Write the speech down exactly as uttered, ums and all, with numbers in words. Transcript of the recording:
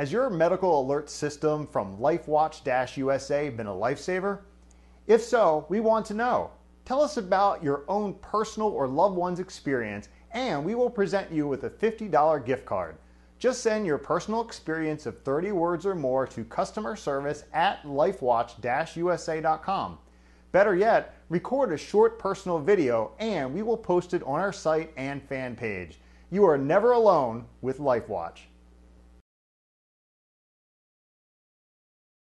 Has your medical alert system from LifeWatch U S A been a lifesaver? If so, we want to know. Tell us about your own personal or loved one's experience, and we will present you with a fifty dollar gift card. Just send your personal experience of thirty words or more to customer service at lifewatch dash u s a dot com. Better yet, record a short personal video and we will post it on our site and fan page. You are never alone with LifeWatch.